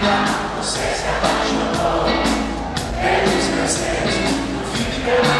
Você se apaixonou pelos meus dedos.